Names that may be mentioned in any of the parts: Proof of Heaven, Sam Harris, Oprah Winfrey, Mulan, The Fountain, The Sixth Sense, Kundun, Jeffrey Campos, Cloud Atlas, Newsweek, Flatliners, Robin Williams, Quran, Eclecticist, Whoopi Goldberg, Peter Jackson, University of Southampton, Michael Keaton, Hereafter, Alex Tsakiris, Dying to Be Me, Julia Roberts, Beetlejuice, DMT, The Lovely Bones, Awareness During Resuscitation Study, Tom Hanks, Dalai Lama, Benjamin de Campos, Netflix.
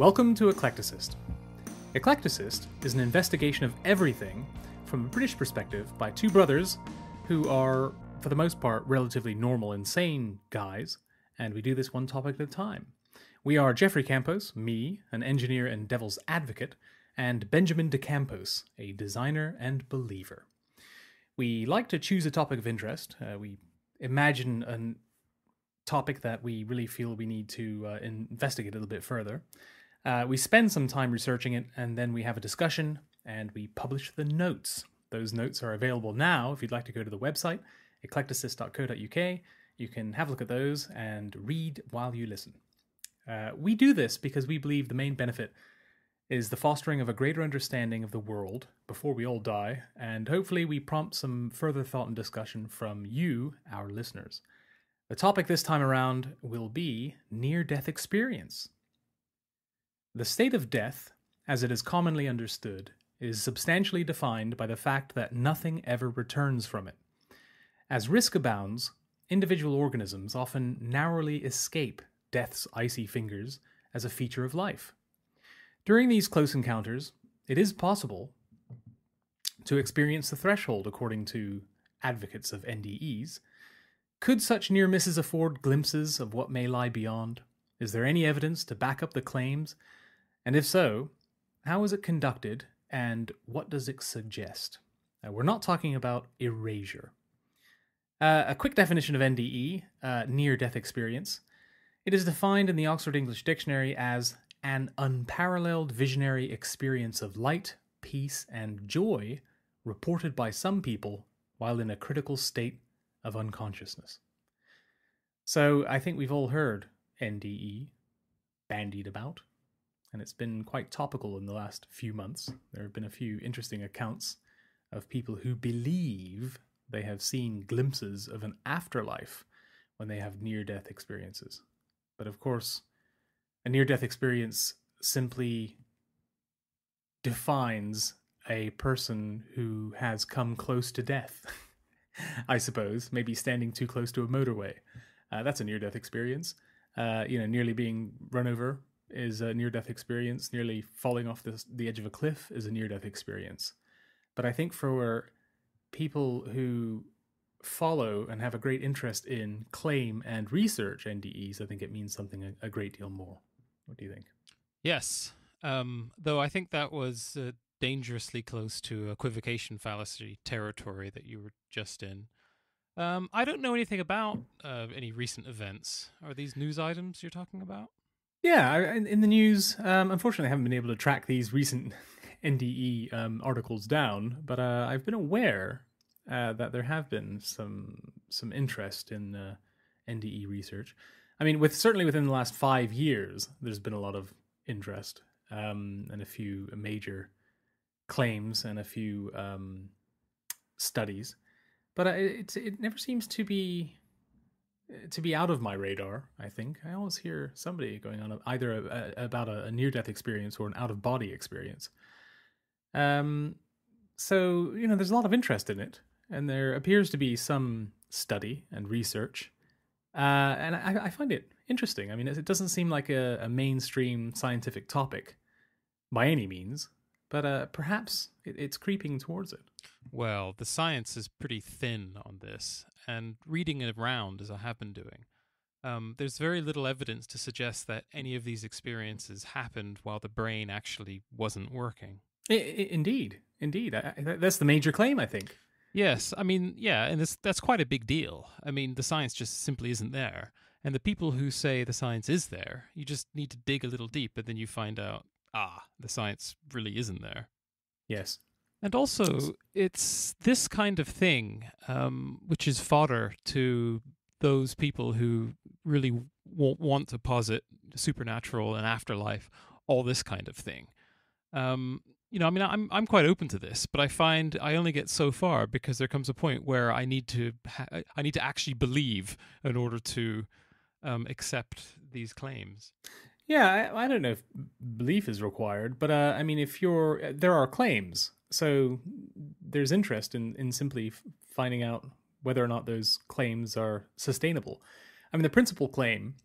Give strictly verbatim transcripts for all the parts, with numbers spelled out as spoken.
Welcome to Eclecticist. Eclecticist is an investigation of everything from a British perspective by two brothers who are, for the most part, relatively normal and sane guys, and we do this one topic at a time. We are Jeffrey Campos, me, an engineer and devil's advocate, and Benjamin de Campos, a designer and believer. We like to choose a topic of interest. Uh, we imagine a topic that we really feel we need to uh, investigate a little bit further. Uh, we spend some time researching it, and then we have a discussion, and we publish the notes. Those notes are available now if you'd like to go to the website, eclecticist dot co dot U K. You can have a look at those and read while you listen. Uh, we do this because we believe the main benefit is the fostering of a greater understanding of the world before we all die, and hopefully we prompt some further thought and discussion from you, our listeners. The topic this time around will be near-death experience. The state of death, as it is commonly understood, is substantially defined by the fact that nothing ever returns from it. As risk abounds, individual organisms often narrowly escape death's icy fingers as a feature of life. During these close encounters, it is possible to experience the threshold, according to advocates of N D Es. Could such near misses afford glimpses of what may lie beyond? Is there any evidence to back up the claims? And if so, how is it conducted and what does it suggest? Now, we're not talking about erasure. Uh, a quick definition of N D E, uh, near-death experience. It is defined in the Oxford English Dictionary as an unparalleled visionary experience of light, peace, and joy reported by some people while in a critical state of unconsciousness. So I think we've all heard N D E bandied about, and it's been quite topical in the last few months. There have been a few interesting accounts of people who believe they have seen glimpses of an afterlife when they have near-death experiences. But of course, a near-death experience simply defines a person who has come close to death, I suppose. Maybe standing too close to a motorway. Uh, that's a near-death experience. Uh, you know, nearly being run over is a near-death experience. Nearly falling off the, the edge of a cliff is a near-death experience. But I think for people who follow and have a great interest in claim and research N D Es, I think it means something a, a great deal more. What do you think? Yes, um, though I think that was uh, dangerously close to equivocation fallacy territory that you were just in. Um, I don't know anything about uh, any recent events. Are these news items you're talking about? Yeah, in, in the news, um, unfortunately, I haven't been able to track these recent N D E um, articles down, but uh, I've been aware uh, that there have been some some interest in uh, N D E research. I mean, with certainly within the last five years, there's been a lot of interest um, and a few major claims and a few um, studies, but it it never seems to be to be out of my radar. I think I always hear somebody going on either a, a, about a, a near-death experience or an out-of-body experience. Um, so you know, there's a lot of interest in it, and there appears to be some study and research. Uh, and I, I find it interesting. I mean, it doesn't seem like a, a mainstream scientific topic by any means, but uh, perhaps it, it's creeping towards it. Well, the science is pretty thin on this, and reading it around, as I have been doing, um, there's very little evidence to suggest that any of these experiences happened while the brain actually wasn't working. I, I, indeed, indeed. I, I, that's the major claim, I think. Yes, I mean, yeah, and this, that's quite a big deal. I mean, the science just simply isn't there. And the people who say the science is there, you just need to dig a little deep, and then you find out, ah, the science really isn't there. Yes. And also, it's this kind of thing um, which is fodder to those people who really won't want to posit supernatural and afterlife, all this kind of thing. Um, you know, I mean, I'm I'm quite open to this, but I find I only get so far because there comes a point where I need to ha I need to actually believe in order to um, accept these claims. Yeah, I, I don't know if belief is required, but uh, I mean, if you're there are claims, so there's interest in in simply finding out whether or not those claims are sustainable. I mean, the principal claim,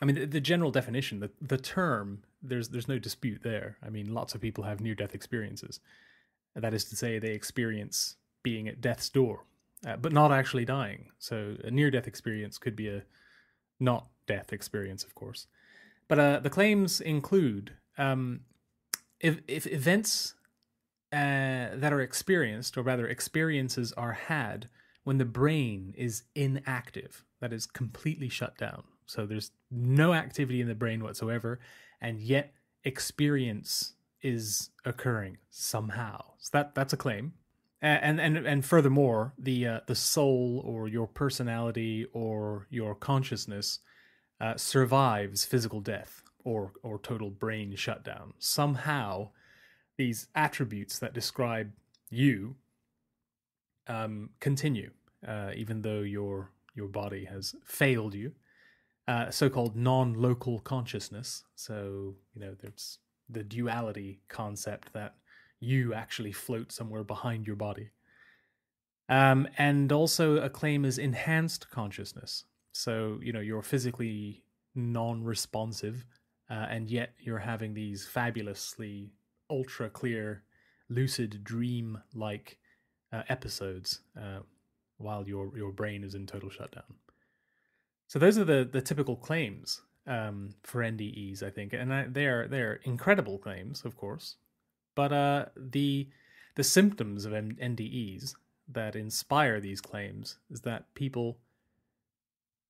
I mean, the, the general definition, the the term there's there's no dispute there. I mean, lots of people have near-death experiences. That is to say, they experience being at death's door, uh, but not actually dying. So a near-death experience could be a not-death experience, of course. But uh, the claims include um, if, if events uh, that are experienced, or rather experiences are had, when the brain is inactive, that is completely shut down. So there's no activity in the brain whatsoever, and yet experience is occurring somehow. So that that's a claim. And and and furthermore, the uh, the soul, or your personality, or your consciousness uh, survives physical death or or total brain shutdown. Somehow, these attributes that describe you um, continue, uh, even though your your body has failed you. Uh, so-called non-local consciousness. So, you know, there's the duality concept that you actually float somewhere behind your body. Um, and also a claim is enhanced consciousness. So, you know, you're physically non-responsive, uh, and yet you're having these fabulously ultra-clear, lucid dream-like uh, episodes uh, while your, your brain is in total shutdown. So those are the, the typical claims um, for N D Es, I think, and I, they're they're incredible claims, of course. But uh, the the symptoms of N D Es that inspire these claims is that people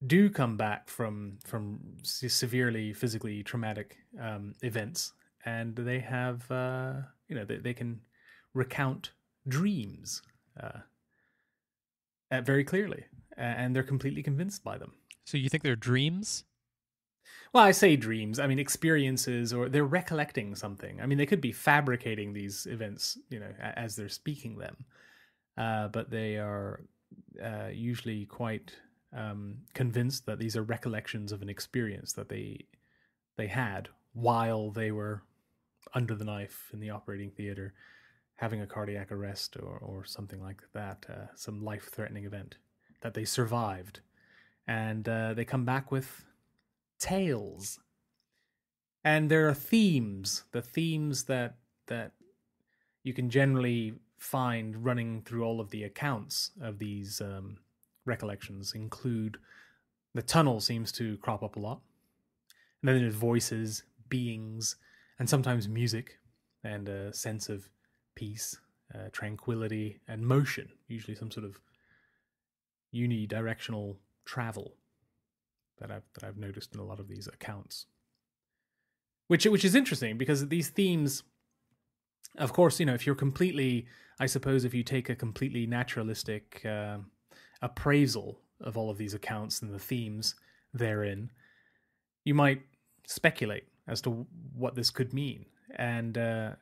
do come back from from severely physically traumatic um, events, and they have uh, you know they, they can recount dreams uh, uh, very clearly, and they're completely convinced by them. So you think they're dreams? Well, I say dreams. I mean, experiences, or they're recollecting something. I mean, they could be fabricating these events, you know, as they're speaking them. Uh, but they are uh, usually quite um, convinced that these are recollections of an experience that they they had while they were under the knife in the operating theater, having a cardiac arrest or, or something like that, uh, some life-threatening event that they survived. And uh, they come back with tales, and there are themes. The themes that that you can generally find running through all of the accounts of these um, recollections include the tunnel seems to crop up a lot, and then there's voices, beings, and sometimes music, and a sense of peace, uh, tranquility, and motion. Usually, some sort of unidirectional travel that I've that I've noticed in a lot of these accounts, which which is interesting, because these themes, of course, you know, if you're completely, I suppose, if you take a completely naturalistic uh, appraisal of all of these accounts and the themes therein, you might speculate as to what this could mean, and uh,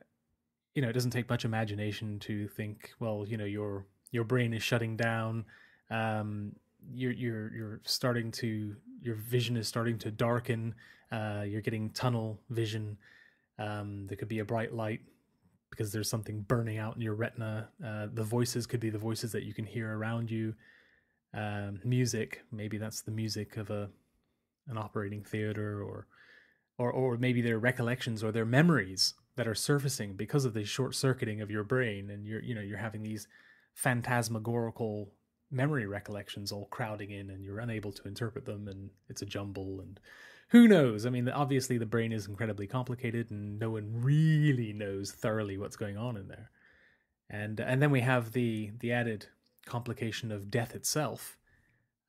you know, it doesn't take much imagination to think, well, you know, your your brain is shutting down. Um, You're you're you're starting to your vision is starting to darken. Uh, you're getting tunnel vision. Um, there could be a bright light because there's something burning out in your retina. Uh, the voices could be the voices that you can hear around you. Um, music, maybe that's the music of a an operating theater, or or or maybe their recollections or their memories that are surfacing because of the short circuiting of your brain, and you're you know you're having these phantasmagorical memory recollections all crowding in, and you're unable to interpret them, and it's a jumble, and who knows? I mean, obviously the brain is incredibly complicated, and no one really knows thoroughly what's going on in there. And and then we have the the added complication of death itself.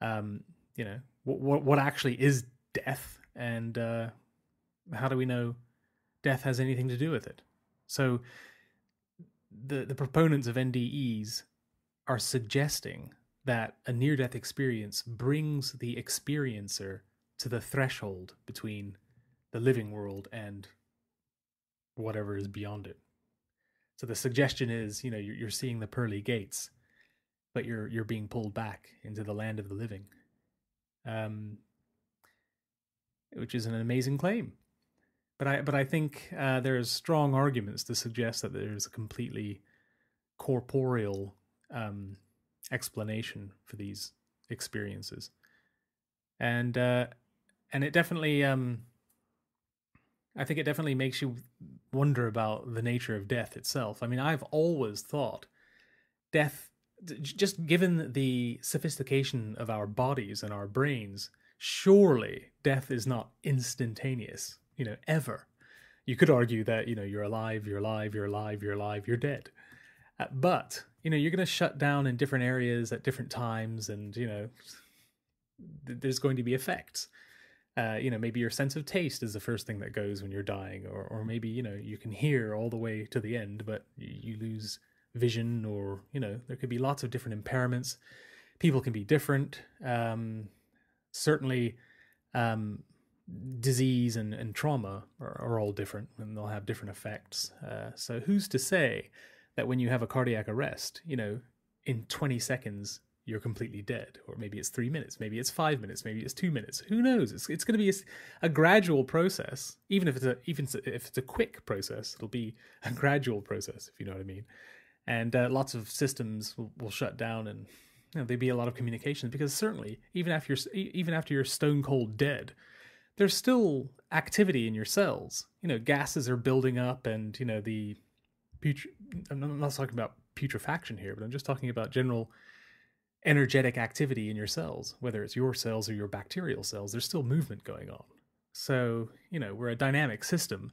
Um, you know, what what actually is death, and uh, how do we know death has anything to do with it? So the the proponents of N D Es are suggesting that a near-death experience brings the experiencer to the threshold between the living world and whatever is beyond it. So the suggestion is, you know, you're seeing the pearly gates, but you're you're being pulled back into the land of the living, um, which is an amazing claim. But I but I think uh, there's strong arguments to suggest that there's a completely corporeal um explanation for these experiences, and uh and it definitely um I think it definitely makes you wonder about the nature of death itself. I mean, I've always thought death, just given the sophistication of our bodies and our brains, surely death is not instantaneous, you know, ever. You could argue that, you know, you're alive, you're alive, you're alive, you're alive, you're dead. Uh, but, you know, you're going to shut down in different areas at different times, and, you know, th there's going to be effects. Uh, you know, maybe your sense of taste is the first thing that goes when you're dying, or, or maybe, you know, you can hear all the way to the end, but you lose vision, or, you know, there could be lots of different impairments. People can be different. Um, certainly, um, disease and, and trauma are, are all different, and they'll have different effects. Uh, so who's to say that when you have a cardiac arrest, you know, in twenty seconds, you're completely dead? Or maybe it's three minutes, maybe it's five minutes, maybe it's two minutes. Who knows? It's it's going to be a, a gradual process. Even if it's a even if it's a quick process, it'll be a gradual process, if you know what I mean. And uh, lots of systems will, will shut down, and you know, there'll be a lot of communication, because certainly even after you're even after you're stone cold dead, there's still activity in your cells. You know, gases are building up, and you know the putre I'm not talking about putrefaction here, but I'm just talking about general energetic activity in your cells, whether it's your cells or your bacterial cells. There's still movement going on. So, you know, we're a dynamic system.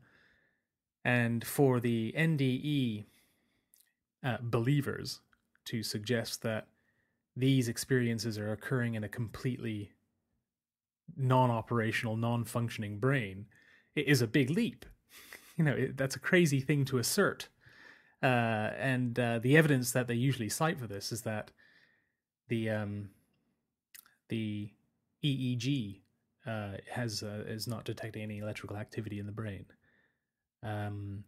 And for the N D E uh, believers to suggest that these experiences are occurring in a completely non-operational, non-functioning brain, it is a big leap. You know, it, that's a crazy thing to assert. Uh, and uh, the evidence that they usually cite for this is that The um, the E E G uh, has uh, is not detecting any electrical activity in the brain. Um,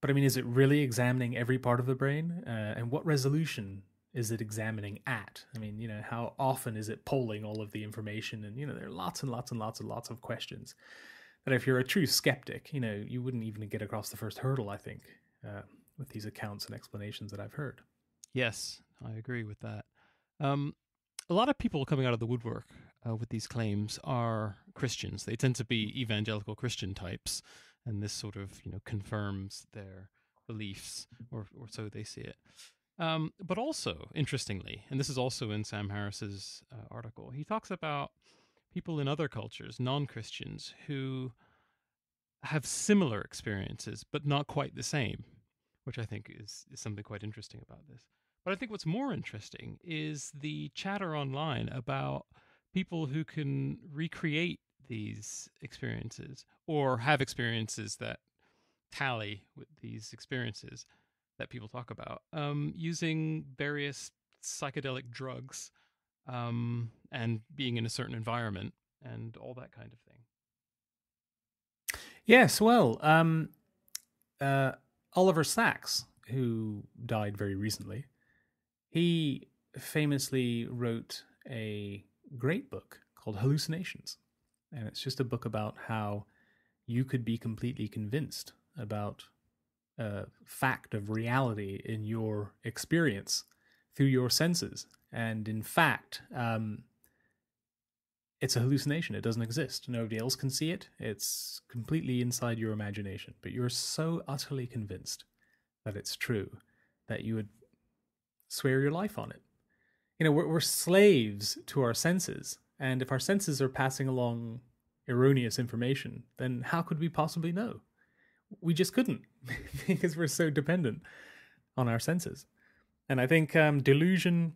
but I mean, is it really examining every part of the brain? Uh, and what resolution is it examining at? I mean, you know, how often is it polling all of the information? And you know, there are lots and lots and lots and lots of questions that, if you're a true skeptic, you know, you wouldn't even get across the first hurdle, I think, uh, with these accounts and explanations that I've heard. Yes, I agree with that. Um, a lot of people coming out of the woodwork uh, with these claims are Christians. They tend to be evangelical Christian types, and this sort of, you know, confirms their beliefs, or, or so they see it. Um, but also, interestingly, and this is also in Sam Harris's uh, article, he talks about people in other cultures, non-Christians, who have similar experiences, but not quite the same, which I think is, is something quite interesting about this. But I think what's more interesting is the chatter online about people who can recreate these experiences, or have experiences that tally with these experiences that people talk about, um, using various psychedelic drugs, um, and being in a certain environment and all that kind of thing. Yes, well, um, uh, Oliver Sacks, who died very recently, he famously wrote a great book called Hallucinations. And it's just a book about how you could be completely convinced about a fact of reality in your experience through your senses. And in fact, um, it's a hallucination. It doesn't exist. Nobody else can see it. It's completely inside your imagination. But you're so utterly convinced that it's true that you would swear your life on it. You know, we're, we're slaves to our senses. And if our senses are passing along erroneous information, then how could we possibly know? We just couldn't, because we're so dependent on our senses. And I think um, delusion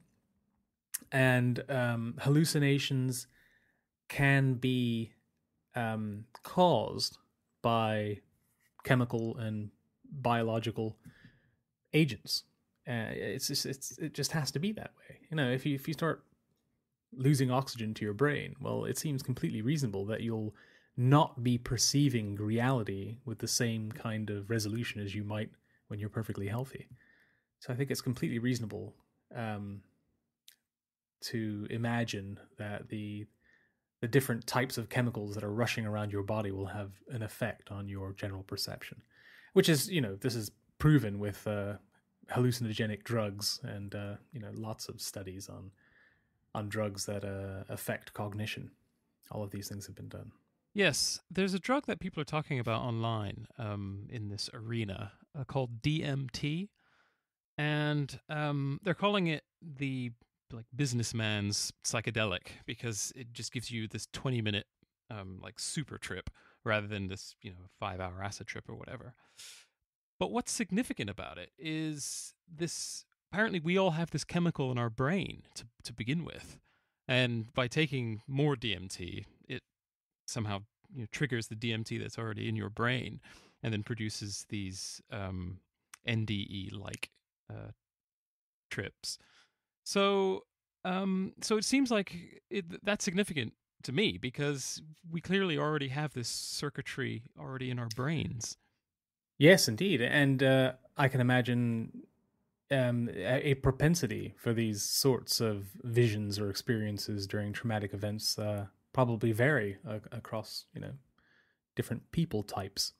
and um, hallucinations can be um, caused by chemical and biological agents. Uh, it's just, it's, it just has to be that way. You know, if you, if you start losing oxygen to your brain, well, it seems completely reasonable that you'll not be perceiving reality with the same kind of resolution as you might when you're perfectly healthy. So I think it's completely reasonable um, to imagine that the, the different types of chemicals that are rushing around your body will have an effect on your general perception, which is, you know, this is proven with uh, hallucinogenic drugs, and uh, you know, lots of studies on on drugs that uh, affect cognition. All of these things have been done. Yes, there's a drug that people are talking about online um, in this arena uh, called D M T, and um, they're calling it the like businessman's psychedelic because it just gives you this twenty minute um, like super trip rather than this you know five hour acid trip or whatever. But what's significant about it is this. Apparently, we all have this chemical in our brain to to begin with, and by taking more D M T, it somehow you know, triggers the D M T that's already in your brain and then produces these um, N D E-like uh, trips. So um, so it seems like it, that's significant to me because we clearly already have this circuitry already in our brains. Yes, indeed. And uh, I can imagine um, a propensity for these sorts of visions or experiences during traumatic events uh probably vary uh, across, you know, different people types.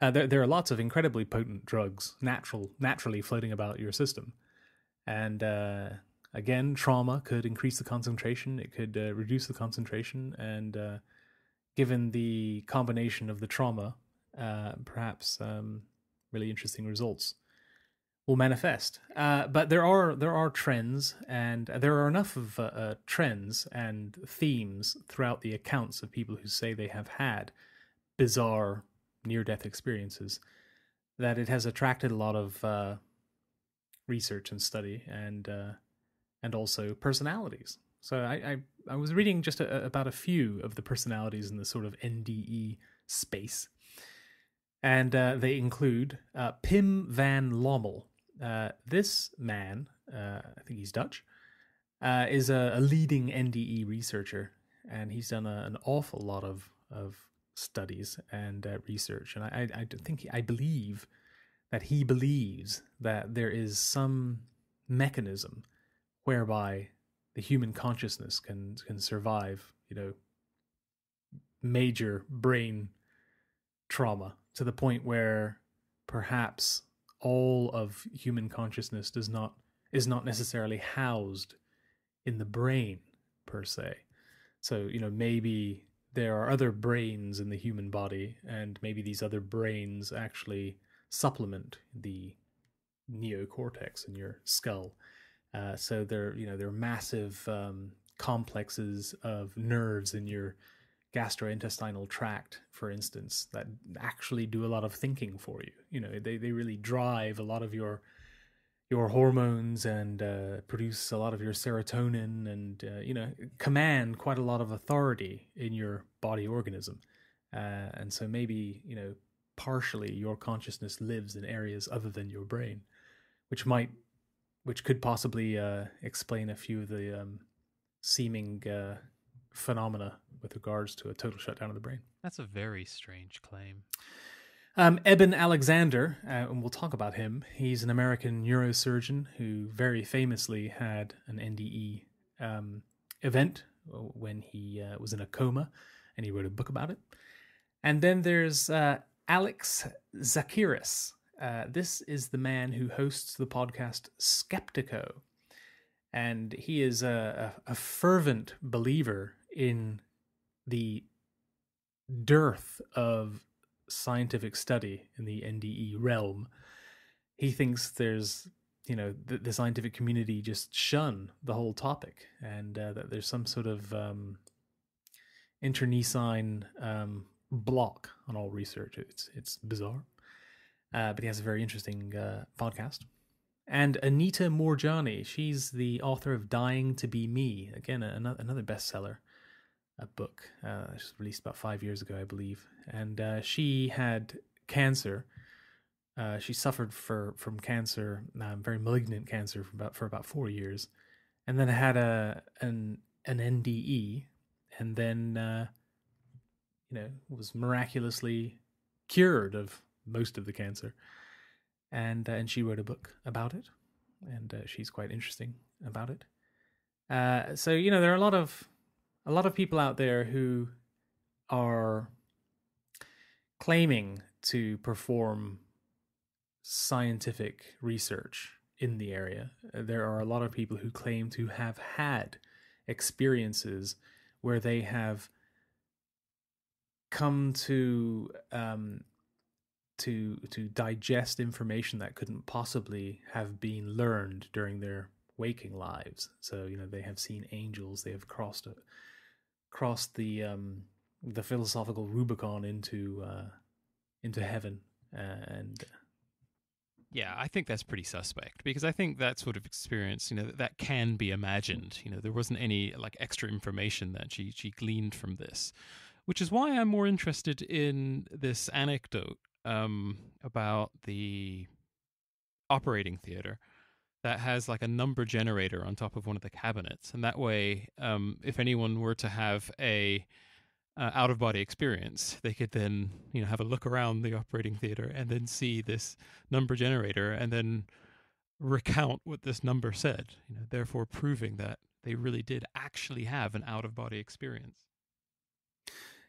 Uh, there, there are lots of incredibly potent drugs natural, naturally floating about your system. And uh, again, trauma could increase the concentration. It could uh, reduce the concentration. And uh, given the combination of the trauma, uh, perhaps um, really interesting results will manifest. Uh, but there are there are trends, and there are enough of uh, uh, trends and themes throughout the accounts of people who say they have had bizarre near-death experiences that it has attracted a lot of uh, research and study, and uh, and also personalities. So I, I, I was reading just a, about a few of the personalities in the sort of N D E space, and uh, they include uh, Pim van Lommel. Uh, this man, uh, I think he's Dutch, uh, is a, a leading N D E researcher, and he's done a, an awful lot of of studies and uh, research. And I, I, I think he, I believe that he believes that there is some mechanism whereby the human consciousness can can survive, you know, major brain trauma to the point where perhaps all of human consciousness does not is not necessarily housed in the brain per se. So, you know, maybe there are other brains in the human body, and maybe these other brains actually supplement the neocortex in your skull. Uh, so there, you know, there are massive um, complexes of nerves in your gastrointestinal tract, for instance, that actually do a lot of thinking for you. You know, they, they really drive a lot of your your hormones and uh, produce a lot of your serotonin and, uh, you know, command quite a lot of authority in your body organism. Uh, and so maybe, you know, partially your consciousness lives in areas other than your brain, which might, which could possibly uh, explain a few of the um, seeming uh, phenomena with regards to a total shutdown of the brain. That's a very strange claim. Um, Eben Alexander, uh, and we'll talk about him. He's an American neurosurgeon who very famously had an N D E um, event when he uh, was in a coma, and he wrote a book about it. And then there's uh, Alex Tsakiris. Uh, this is the man who hosts the podcast Skeptico, and he is a, a, a fervent believer in the dearth of scientific study in the N D E realm. He thinks there's, you know, the, the scientific community just shun the whole topic, and uh, that there's some sort of um, internecine um, block on all research. It's, it's bizarre. Uh, but he has a very interesting uh, podcast. And Anita Morjani, she's the author of Dying to Be Me, again, another bestseller, a book. Uh, it was released about five years ago, I believe. And uh, she had cancer. Uh, she suffered for, from cancer, um, very malignant cancer, for about, for about four years, and then had a an an N D E, and then uh, you know was miraculously cured of most of the cancer. And uh, and she wrote a book about it, and uh, she's quite interesting about it. Uh, so you know there are a lot of a lot of people out there who are claiming to perform scientific research in the area. There are a lot of people who claim to have had experiences where they have come to um, to to digest information that couldn't possibly have been learned during their waking lives. So, you know, they have seen angels. They have crossed a, crossed the um, the philosophical Rubicon into uh, into heaven. And yeah, I think that's pretty suspect, because I think that sort of experience, you know, that can be imagined. You know, there wasn't any like extra information that she she gleaned from this, which is why I'm more interested in this anecdote um, about the operating theater that has like a number generator on top of one of the cabinets, and that way, um, if anyone were to have a Uh, out-of-body experience, they could then, you know, have a look around the operating theater and then see this number generator and then recount what this number said, you know, therefore proving that they really did actually have an out-of-body experience.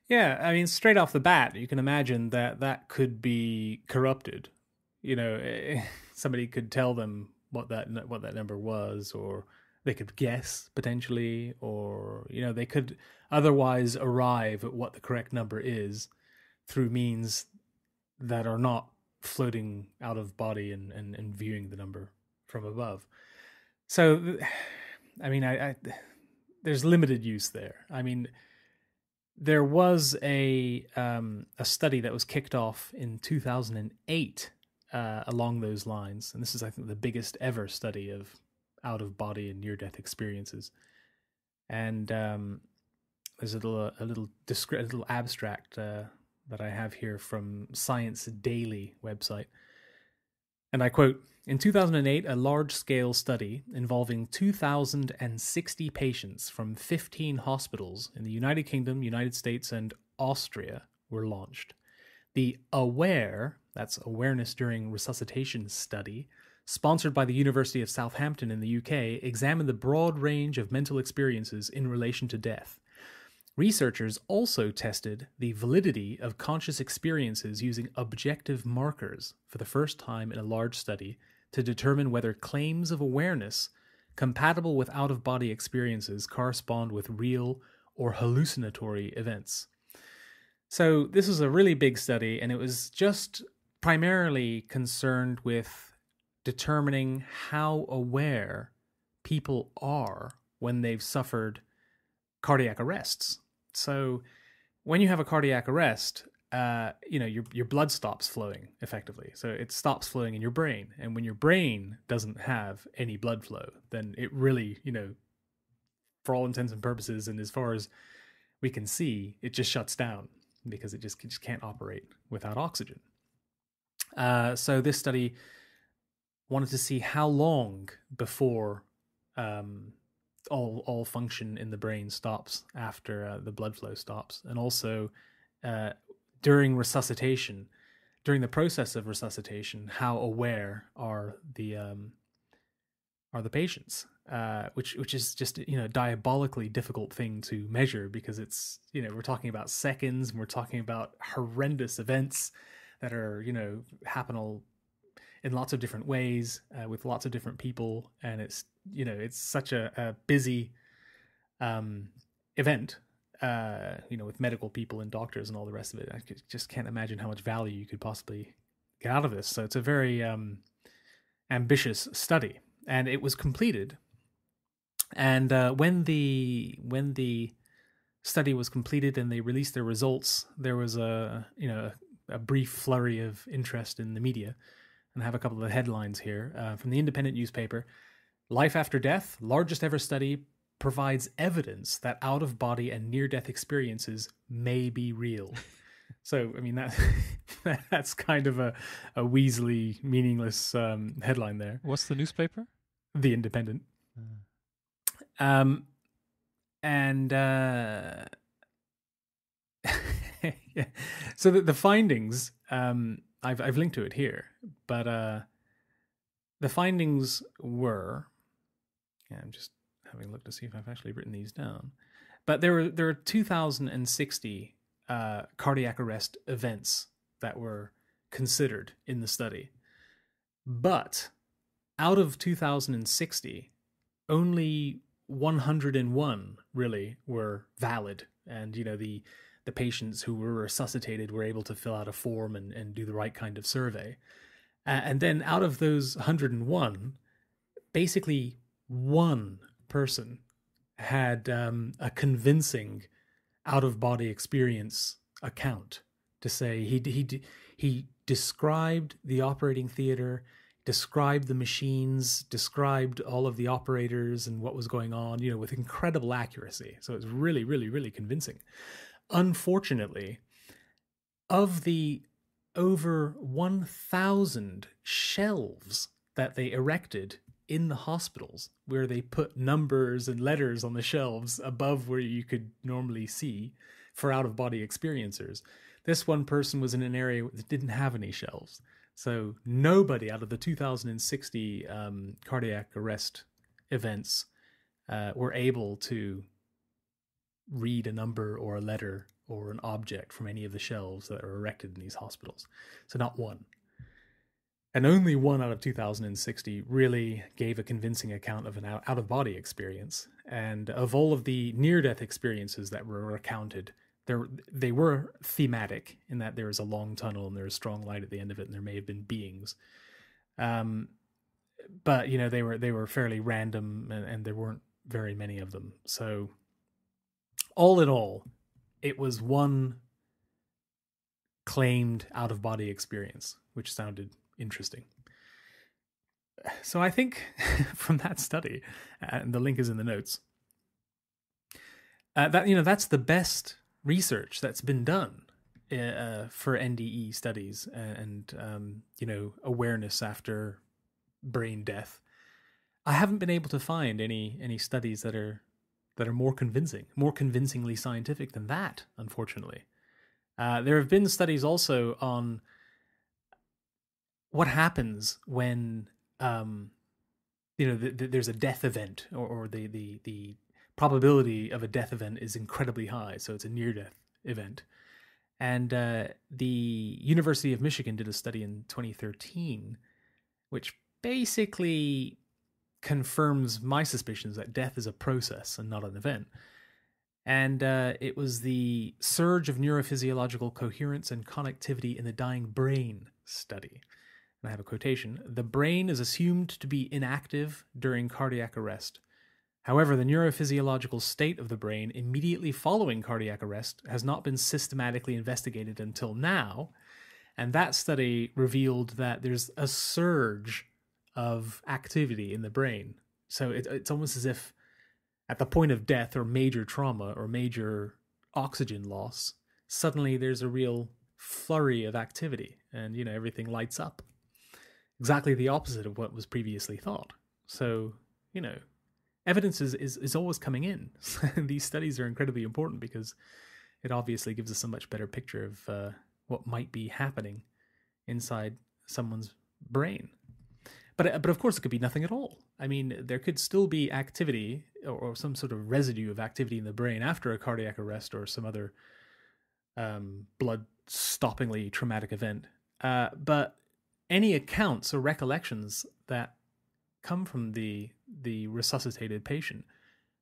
Yeah, I mean, straight off the bat, you can imagine that that could be corrupted. You know, somebody could tell them what that what that number was, or they could guess, potentially, or, you know, they could otherwise arrive at what the correct number is through means that are not floating out of body and, and, and viewing the number from above. So, I mean, I, I there's limited use there. I mean, there was a, um, a study that was kicked off in two thousand eight uh, along those lines, and this is, I think, the biggest ever study of out of body and near death experiences, and um, there's a little a little discre- a little abstract uh, that I have here from Science Daily website, and I quote: "In two thousand eight, a large-scale study involving two thousand sixty patients from fifteen hospitals in the United Kingdom, United States, and Austria were launched. The AWARE, that's Awareness During Resuscitation Study, sponsored by the University of Southampton in the U K, examined the broad range of mental experiences in relation to death. Researchers also tested the validity of conscious experiences using objective markers for the first time in a large study to determine whether claims of awareness compatible with out-of-body experiences correspond with real or hallucinatory events." So this is a really big study, and it was just primarily concerned with determining how aware people are when they've suffered cardiac arrests. So when you have a cardiac arrest, uh, you know, your, your blood stops flowing effectively. So it stops flowing in your brain. And when your brain doesn't have any blood flow, then it really, you know, for all intents and purposes, and as far as we can see, it just shuts down because it just, it just can't operate without oxygen. Uh, so this study wanted to see how long before um, all all function in the brain stops after uh, the blood flow stops, and also uh, during resuscitation, during the process of resuscitation, how aware are the um, are the patients? Uh, which which is just, you know, a diabolically difficult thing to measure, because it's, you know, we're talking about seconds, and we're talking about horrendous events that are, you know, happen all in lots of different ways, uh, with lots of different people, and it's, you know, it's such a, a busy um, event, uh, you know, with medical people and doctors and all the rest of it. I just can't imagine how much value you could possibly get out of this. So it's a very um, ambitious study, and it was completed. And uh, when the when the study was completed and they released their results, there was a, you know, a brief flurry of interest in the media. And have a couple of headlines here uh, from the Independent newspaper. "Life After Death, largest ever study provides evidence that out-of-body and near-death experiences may be real." So, I mean, that that's kind of a, a weaselly, meaningless um, headline there. What's the newspaper? The Independent. Uh. Um, and... Uh... yeah. So the, the findings... Um, I've I've linked to it here, but uh, the findings were. Yeah, I'm just having a look to see if I've actually written these down. But there were there were two thousand sixty uh, cardiac arrest events that were considered in the study, but out of two thousand sixty, only one hundred and one really were valid, and you know the. the patients who were resuscitated were able to fill out a form and, and do the right kind of survey. Uh, and then out of those one hundred and one, basically one person had um, a convincing out-of-body experience account to say he, he, he described the operating theater, described the machines, described all of the operators and what was going on, you know, with incredible accuracy. So it's really, really, really convincing. Unfortunately, of the over one thousand shelves that they erected in the hospitals, where they put numbers and letters on the shelves above where you could normally see for out-of-body experiencers, this one person was in an area that didn't have any shelves. So nobody out of the two thousand sixty um, cardiac arrest events uh, were able to read a number or a letter or an object from any of the shelves that are erected in these hospitals. So not one. And only one out of two thousand sixty really gave a convincing account of an out-of-body experience. And of all of the near-death experiences that were recounted, There, they were thematic in that there is a long tunnel and there is strong light at the end of it, and there may have been beings. Um, but, you know, they were they were fairly random, and, and there weren't very many of them. So all in all, it was one claimed out-of-body experience, which sounded interesting. So I think from that study, and the link is in the notes, uh, that, you know, that's the best research that's been done uh, for N D E studies and, um, you know, awareness after brain death. I haven't been able to find any any studies that are that are more convincing, more convincingly scientific than that, unfortunately. Uh, there have been studies also on what happens when, um, you know, the, the, there's a death event, or, or the, the, the probability of a death event is incredibly high, so it's a near-death event. And uh, the University of Michigan did a study in twenty thirteen, which basically confirms my suspicions that death is a process and not an event. And uh, it was the surge of neurophysiological coherence and connectivity in the dying brain study. And I have a quotation. "The brain is assumed to be inactive during cardiac arrest. However, the neurophysiological state of the brain immediately following cardiac arrest has not been systematically investigated until now," and that study revealed that there's a surge of activity in the brain. So it, it's almost as if at the point of death or major trauma or major oxygen loss, suddenly there's a real flurry of activity and, you know, everything lights up. Exactly the opposite of what was previously thought. So, you know, evidence is, is, is always coming in. These studies are incredibly important because it obviously gives us a much better picture of uh, what might be happening inside someone's brain. But, but of course, it could be nothing at all. I mean, there could still be activity or, or some sort of residue of activity in the brain after a cardiac arrest or some other um, blood-stoppingly traumatic event. Uh, but any accounts or recollections that come from the the resuscitated patient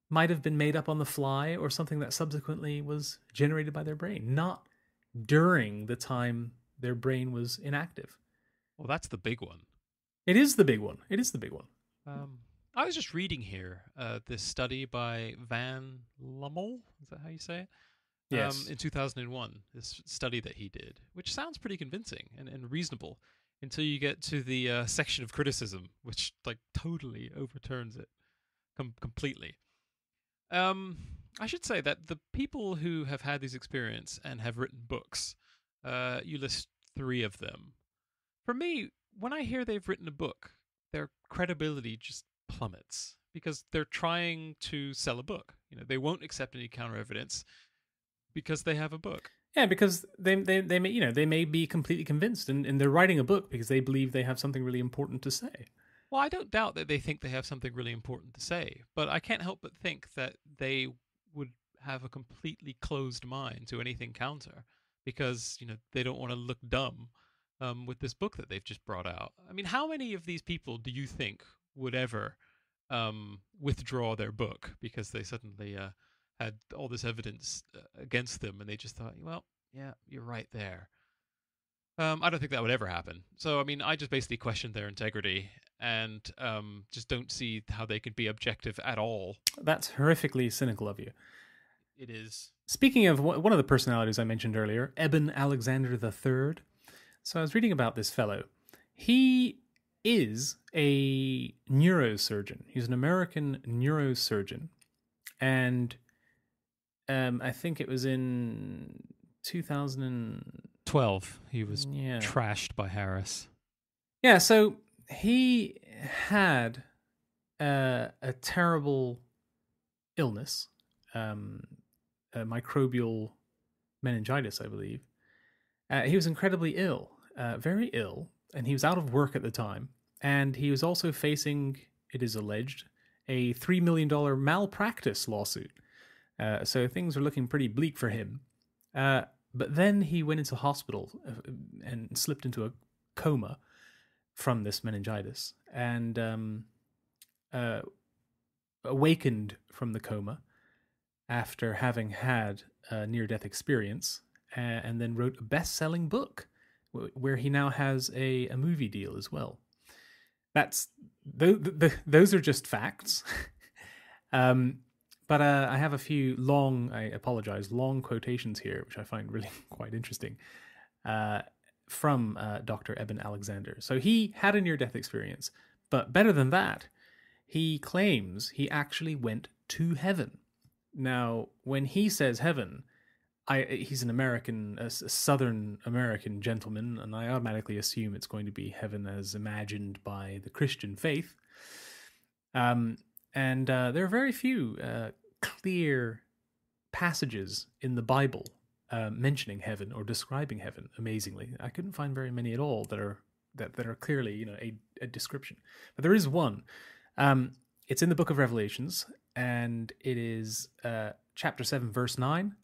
might have been made up on the fly or something that subsequently was generated by their brain, not during the time their brain was inactive. Well, that's the big one. It is the big one. It is the big one. Um, I was just reading here uh, this study by Van Lommel. Is that how you say it? Yes. Um, in two thousand one, this study that he did, which sounds pretty convincing and, and reasonable. Until you get to the uh, section of criticism, which like totally overturns it com completely. Um, I should say that the people who have had these experiences and have written books, uh, you list three of them. For me, when I hear they've written a book, their credibility just plummets because they're trying to sell a book. You know, they won't accept any counter evidence because they have a book. Yeah, because they, they, they may, you know, they may be completely convinced, and, and they're writing a book because they believe they have something really important to say. Well, I don't doubt that they think they have something really important to say, but I can't help but think that they would have a completely closed mind to anything counter because, you know, they don't want to look dumb um, with this book that they've just brought out. I mean, how many of these people do you think would ever um, withdraw their book because they suddenly uh, had all this evidence against them, and they just thought, well, yeah, you're right there. Um, I don't think that would ever happen. So, I mean, I just basically questioned their integrity and um, just don't see how they could be objective at all. That's horrifically cynical of you. It is. Speaking of one of the personalities I mentioned earlier, Eben Alexander the third. So I was reading about this fellow. He is a neurosurgeon. He's an American neurosurgeon. And um, I think it was in two thousand twelve he was yeah. trashed by Harris. Yeah, so he had uh, a terrible illness, um, a microbial meningitis, I believe. Uh, he was incredibly ill, uh, very ill, and he was out of work at the time. And he was also facing, it is alleged, a three million dollars malpractice lawsuit. Uh, so things were looking pretty bleak for him. Uh, but then he went into hospital and slipped into a coma from this meningitis, and um, uh, awakened from the coma after having had a near-death experience, and then wrote a best-selling book where he now has a, a movie deal as well. That's th th those are just facts. um, but uh, I have a few long, I apologize, long quotations here, which I find really quite interesting, uh, from uh, Doctor Eben Alexander. So he had a near-death experience, but better than that, he claims he actually went to heaven. Now, when he says heaven, I, he's an American, a Southern American gentleman, and I automatically assume it's going to be heaven as imagined by the Christian faith. Um, and uh, there are very few uh, clear passages in the Bible uh, mentioning heaven or describing heaven. Amazingly, I couldn't find very many at all that are that that are clearly, you know, a, a description. But there is one. Um, it's in the Book of Revelations, and it is uh, chapter seven, verse nine.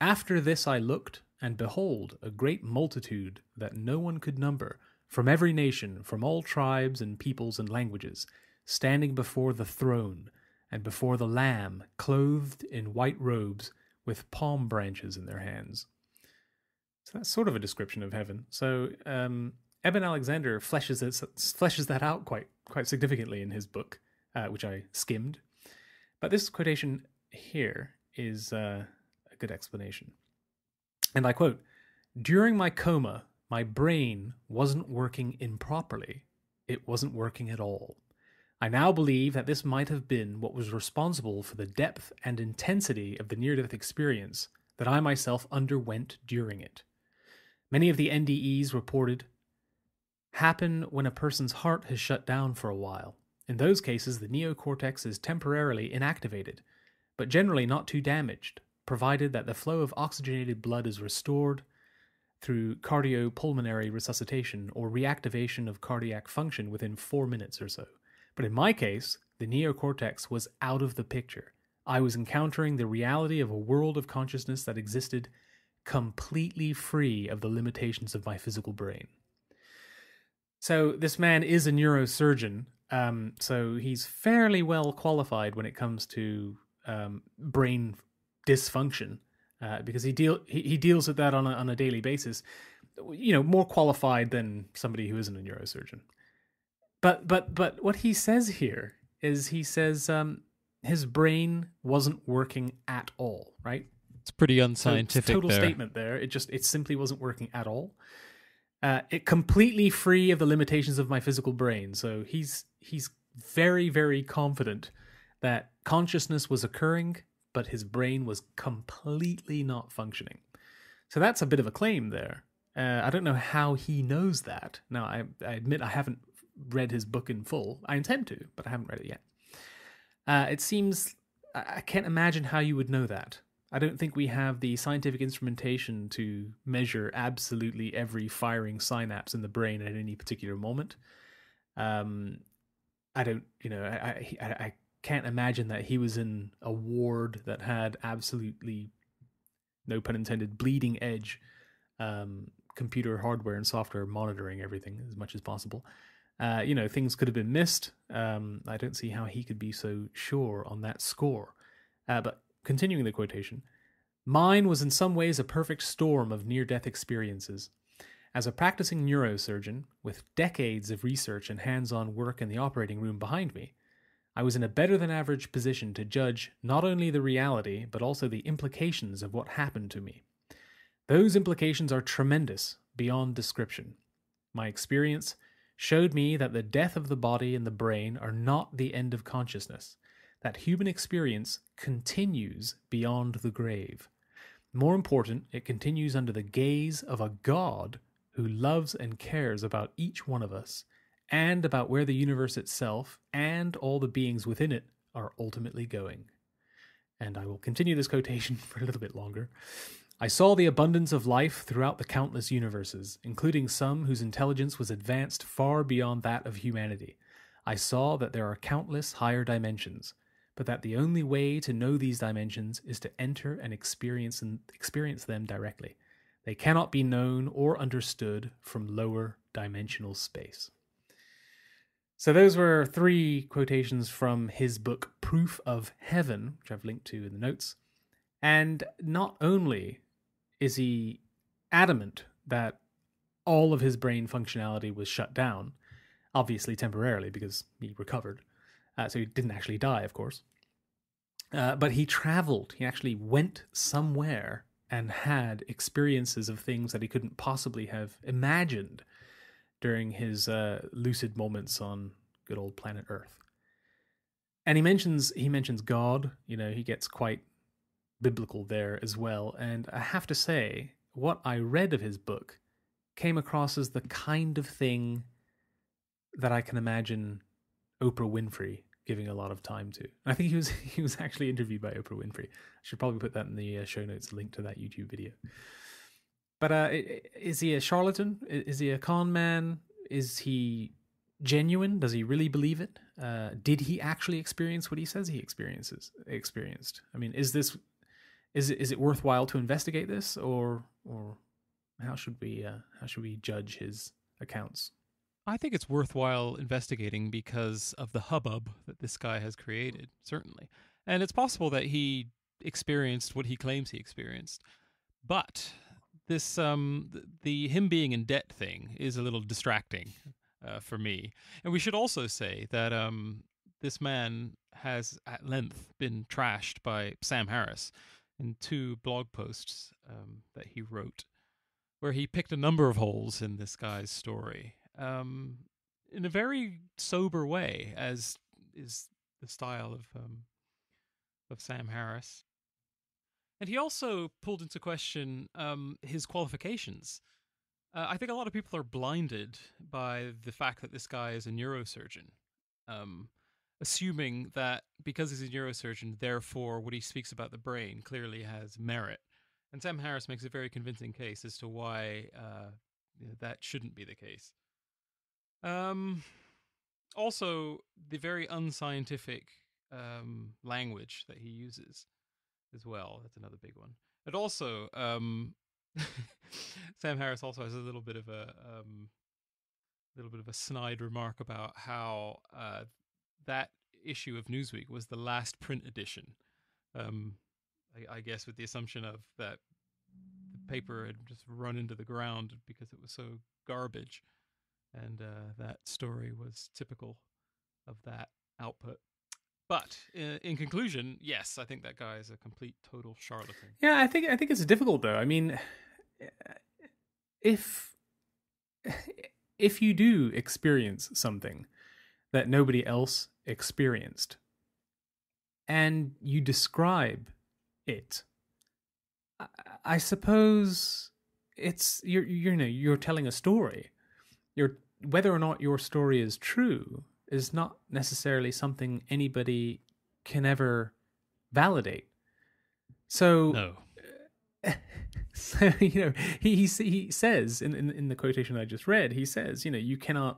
After this I looked, and behold, a great multitude that no one could number, from every nation, from all tribes and peoples and languages, standing before the throne and before the Lamb, clothed in white robes, with palm branches in their hands. So that's sort of a description of heaven. So um, Eben Alexander fleshes, this, fleshes that out quite, quite significantly in his book, uh, which I skimmed. But this quotation here is... Uh, good explanation. And I quote, "During my coma, my brain wasn't working improperly. It wasn't working at all. I now believe that this might have been what was responsible for the depth and intensity of the near-death experience that I myself underwent during it. Many of the N D Es reported happen when a person's heart has shut down for a while. In those cases, the neocortex is temporarily inactivated, but generally not too damaged, provided that the flow of oxygenated blood is restored through cardiopulmonary resuscitation or reactivation of cardiac function within four minutes or so. But in my case, the neocortex was out of the picture. I was encountering the reality of a world of consciousness that existed completely free of the limitations of my physical brain." So this man is a neurosurgeon, um, so he's fairly well qualified when it comes to um, brain dysfunction, uh, because he deal he, he deals with that on a, on a daily basis, you know, more qualified than somebody who isn't a neurosurgeon. But but but what he says here is he says um, his brain wasn't working at all. Right? It's pretty unscientific. So it's a total there. statement there. It just it simply wasn't working at all. Uh, it completely free of the limitations of my physical brain. So he's he's very very confident that consciousness was occurring, but his brain was completely not functioning. So that's a bit of a claim there. Uh, I don't know how he knows that. Now, I, I admit I haven't read his book in full. I intend to, but I haven't read it yet. Uh, it seems... I can't imagine how you would know that. I don't think we have the scientific instrumentation to measure absolutely every firing synapse in the brain at any particular moment. Um, I don't... You know, I... I, I can't imagine that he was in a ward that had absolutely, no pun intended, bleeding edge um, computer hardware and software monitoring everything as much as possible. Uh, you know, things could have been missed. Um, I don't see how he could be so sure on that score. Uh, but Continuing the quotation, "Mine was in some ways a perfect storm of near-death experiences. As a practicing neurosurgeon, with decades of research and hands-on work in the operating room behind me, I was in a better-than-average position to judge not only the reality, but also the implications of what happened to me. Those implications are tremendous, beyond description. My experience showed me that the death of the body and the brain are not the end of consciousness, that human experience continues beyond the grave. More important, it continues under the gaze of a God who loves and cares about each one of us, and about where the universe itself and all the beings within it are ultimately going." And I will continue this quotation for a little bit longer. "I saw the abundance of life throughout the countless universes, including some whose intelligence was advanced far beyond that of humanity. I saw that there are countless higher dimensions, but that the only way to know these dimensions is to enter and experience and experience them directly. They cannot be known or understood from lower dimensional space." So those were three quotations from his book, Proof of Heaven, which I've linked to in the notes. And not only is he adamant that all of his brain functionality was shut down, obviously temporarily because he recovered, uh, so he didn't actually die, of course, uh, but he traveled. He actually went somewhere and had experiences of things that he couldn't possibly have imagined during his uh, lucid moments on good old planet Earth. And he mentions he mentions God. You know, he gets quite biblical there as well. And I have to say, what I read of his book came across as the kind of thing that I can imagine Oprah Winfrey giving a lot of time to. And I think he was he was actually interviewed by Oprah Winfrey. I should probably put that in the show notes, link to that YouTube video. But uh, is he a charlatan? Is he a con man? Is he genuine? Does he really believe it? Uh, did he actually experience what he says he experiences? Experienced? I mean, is this is it, is it worthwhile to investigate this, or or how should we uh, how should we judge his accounts? I think it's worthwhile investigating because of the hubbub that this guy has created, certainly, and it's possible that he experienced what he claims he experienced, but This um the, the him being in debt thing is a little distracting uh, for me. And we should also say that um this man has at length been trashed by Sam Harris in two blog posts um, that he wrote, where he picked a number of holes in this guy's story um in a very sober way, as is the style of um of Sam Harris. And he also pulled into question um, his qualifications. Uh, I think a lot of people are blinded by the fact that this guy is a neurosurgeon, um, assuming that because he's a neurosurgeon, therefore what he speaks about the brain clearly has merit. And Sam Harris makes a very convincing case as to why uh, that shouldn't be the case. Um, also, the very unscientific um, language that he uses as well. That's another big one. And also, um, Sam Harris also has a little bit of a um, little bit of a snide remark about how uh, that issue of Newsweek was the last print edition. Um, I, I guess with the assumption of that the paper had just run into the ground because it was so garbage, and uh, that story was typical of that output. But in conclusion, yes, I think that guy is a complete, total charlatan. Yeah, I think I think it's difficult though. I mean, if if you do experience something that nobody else experienced, and you describe it, I, I suppose it's you're you know you're telling a story. You're whether or not your story is true is not necessarily something anybody can ever validate. So, no. So you know, he he, he says in, in in the quotation I just read, he says, you know, you cannot,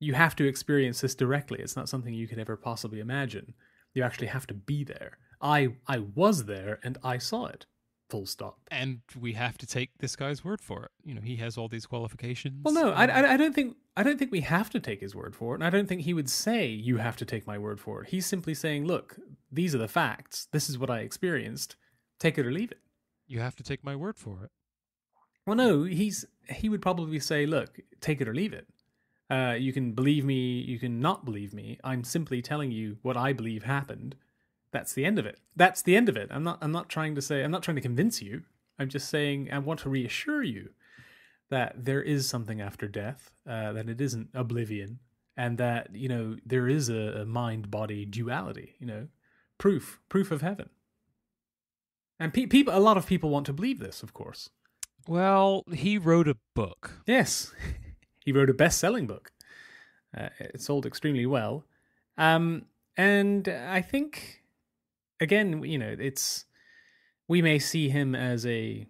you have to experience this directly. It's not something you could ever possibly imagine. You actually have to be there. I I was there and I saw it. Full stop. And we have to take this guy's word for it. You know, he has all these qualifications. Well, no, I, I, I don't think I don't think we have to take his word for it, and I don't think he would say you have to take my word for it. He's simply saying, look, these are the facts, this is what I experienced, take it or leave it. You have to take my word for it. Well, no, he's he would probably say, look, take it or leave it. Uh, you can believe me, you can not believe me. I'm simply telling you what I believe happened. That's the end of it. That's the end of it. I'm not I'm not trying to say, I'm not trying to convince you. I'm just saying I want to reassure you that there is something after death, uh, that it isn't oblivion, and that, you know, there is a, a mind-body duality, you know, proof, proof of heaven. And pe people, a lot of people want to believe this, of course. Well, he wrote a book. Yes, he wrote a best-selling book. Uh, it sold extremely well. Um, and I think, again, you know, it's, we may see him as a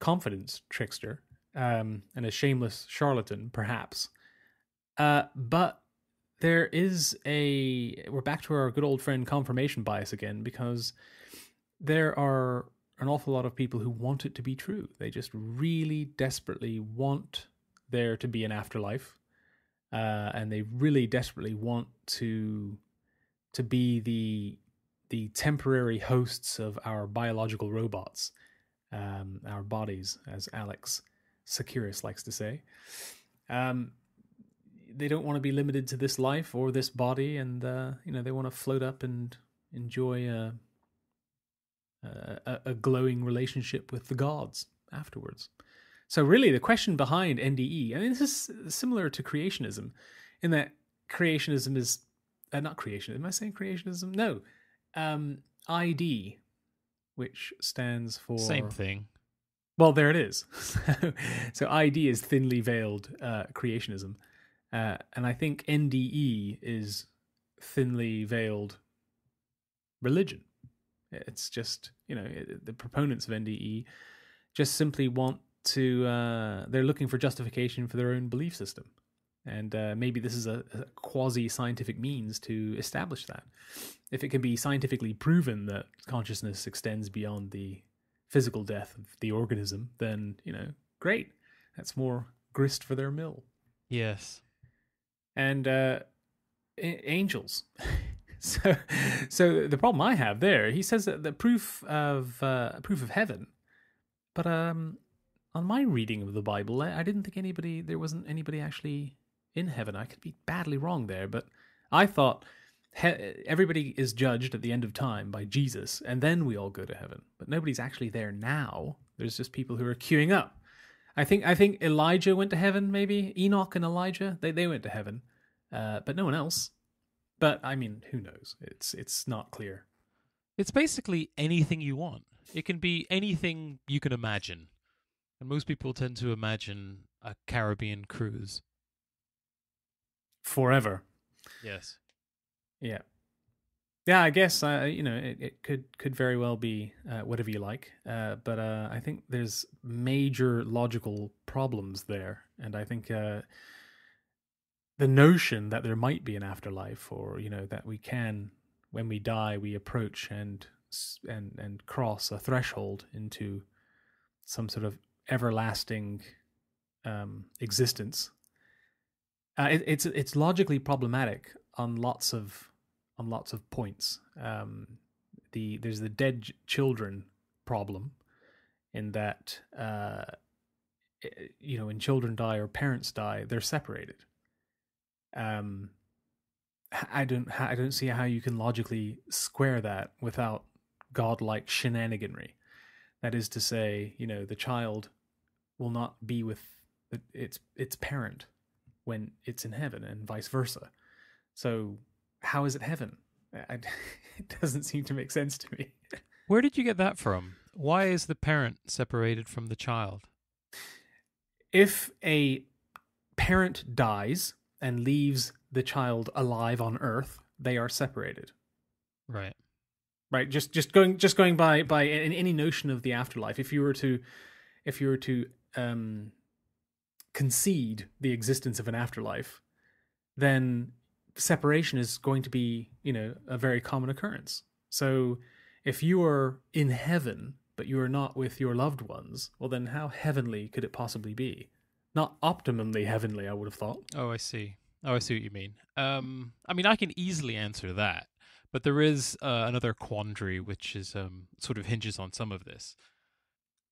confidence trickster um, and a shameless charlatan, perhaps. Uh, but there is a, we're back to our good old friend confirmation bias again, because there are an awful lot of people who want it to be true. They just really desperately want there to be an afterlife, uh, and they really desperately want to to be the the temporary hosts of our biological robots, um, our bodies, as Alex Tsakiris likes to say. Um, they don't want to be limited to this life or this body, and uh, you know, they want to float up and enjoy a, a, a glowing relationship with the gods afterwards. So really, the question behind N D E, and this is similar to creationism, in that creationism is uh, not creationism. Am I saying creationism? No, um, I D, which stands for same thing. Well, there it is. So I D is thinly veiled uh, creationism, uh, and I think N D E is thinly veiled religion. It's just, you know, it, the proponents of N D E just simply want to uh they're looking for justification for their own belief system, and uh maybe this is a, a quasi-scientific means to establish that. If it can be scientifically proven that consciousness extends beyond the physical death of the organism, then, you know, great, that's more grist for their mill. Yes. And uh angels. so so the problem I have there, he says that the proof of uh proof of heaven, but um on my reading of the Bible, I didn't think anybody, there wasn't anybody actually in heaven. I could be badly wrong there, but I thought he, everybody is judged at the end of time by Jesus, and then we all go to heaven. But nobody's actually there now. There's just people who are queuing up. I think I think Elijah went to heaven, maybe. Enoch and Elijah, they, they went to heaven, uh, but no one else. But, I mean, who knows? It's, it's not clear. It's basically anything you want. It can be anything you can imagine. And most people tend to imagine a Caribbean cruise. Forever. Yes. Yeah. Yeah, I guess, uh, you know, it, it could, could very well be uh, whatever you like. Uh, but uh, I think there's major logical problems there. And I think uh, the notion that there might be an afterlife, or, you know, that we can, when we die, we approach and and, and cross a threshold into some sort of everlasting um, existence. Uh, it, it's it's logically problematic on lots of on lots of points. Um, the there's the dead children problem, in that uh, you know, when children die or parents die, they're separated. Um, I don't I don't see how you can logically square that without godlike shenaniganry. That is to say, you know, the child will not be with its its parent when it's in heaven, and vice versa. So how is it heaven? I, it doesn't seem to make sense to me. Where did you get that from? Why is the parent separated from the child? If a parent dies and leaves the child alive on Earth, they are separated. Right. Right, just just going just going by by any notion of the afterlife. If you were to, if you were to um, concede the existence of an afterlife, then separation is going to be, you know, a very common occurrence. So, if you are in heaven but you are not with your loved ones, well, then how heavenly could it possibly be? Not optimally heavenly, I would have thought. Oh, I see. Oh, I see what you mean. Um, I mean, I can easily answer that. But there is uh, another quandary, which is um, sort of hinges on some of this.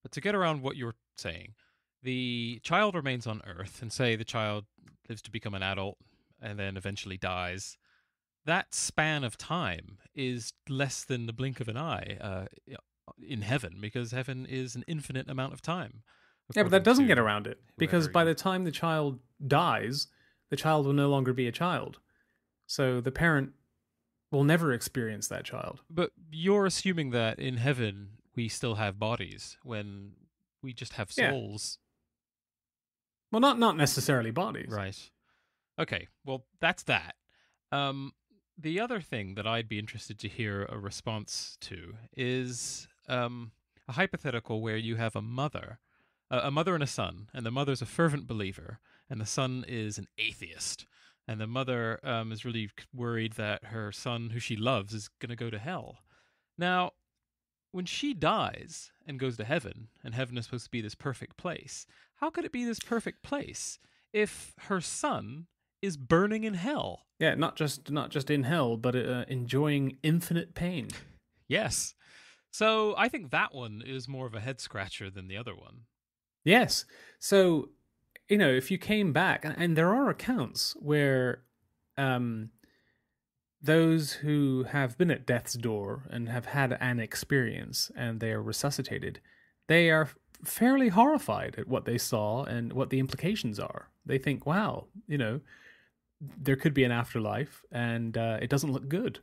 But to get around what you're saying, the child remains on Earth, and say the child lives to become an adult and then eventually dies. That span of time is less than the blink of an eye uh, in heaven, because heaven is an infinite amount of time. Yeah, but that doesn't get around it, because by the time the child dies, the child will no longer be a child. So the parent will never experience that child. But you're assuming that in heaven we still have bodies when we just have souls. Yeah. Well, not, not necessarily bodies. Right. Okay, well, that's that. Um... The other thing that I'd be interested to hear a response to is um, a hypothetical where you have a mother, uh, a mother and a son, and the mother's a fervent believer, and the son is an atheist, and the mother um, is really worried that her son, who she loves, is going to go to hell. Now, when she dies and goes to heaven, and heaven is supposed to be this perfect place, how could it be this perfect place if her son is burning in hell? Yeah, not just not just in hell, but uh, enjoying infinite pain. Yes. So I think that one is more of a head scratcher than the other one. Yes. So, you know, if you came back, and, and there are accounts where um, those who have been at death's door and have had an experience and they are resuscitated, they are fairly horrified at what they saw and what the implications are. They think, wow, you know, there could be an afterlife, and uh, it doesn't look good,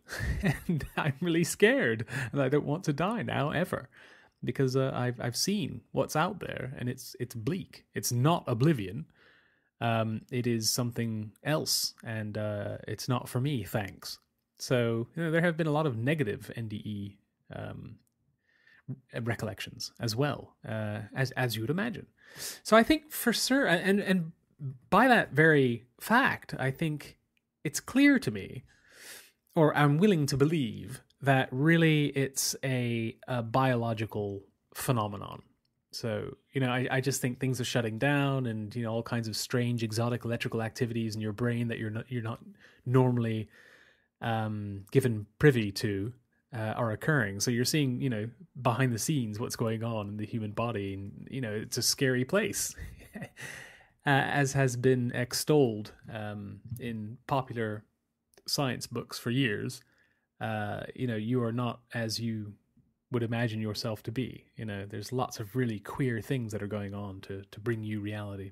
and I'm really scared, and I don't want to die now ever, because uh, I've I've seen what's out there, and it's it's bleak. It's not oblivion. Um, it is something else, and uh, it's not for me, thanks. So, you know, there have been a lot of negative N D E um recollections as well, uh, as as you would imagine. So I think for sure, and and by that very fact, I think it's clear to me, or I'm willing to believe, that really it's a, a biological phenomenon. So, you know, I, I just think things are shutting down, and, you know, all kinds of strange exotic electrical activities in your brain that you're not you're not normally um, given privy to Uh, are occurring. So you're seeing, you know, behind the scenes what's going on in the human body, and, you know, it's a scary place, uh, as has been extolled um, in popular science books for years. Uh, you know, you are not as you would imagine yourself to be. You know, there's lots of really queer things that are going on to to bring you reality.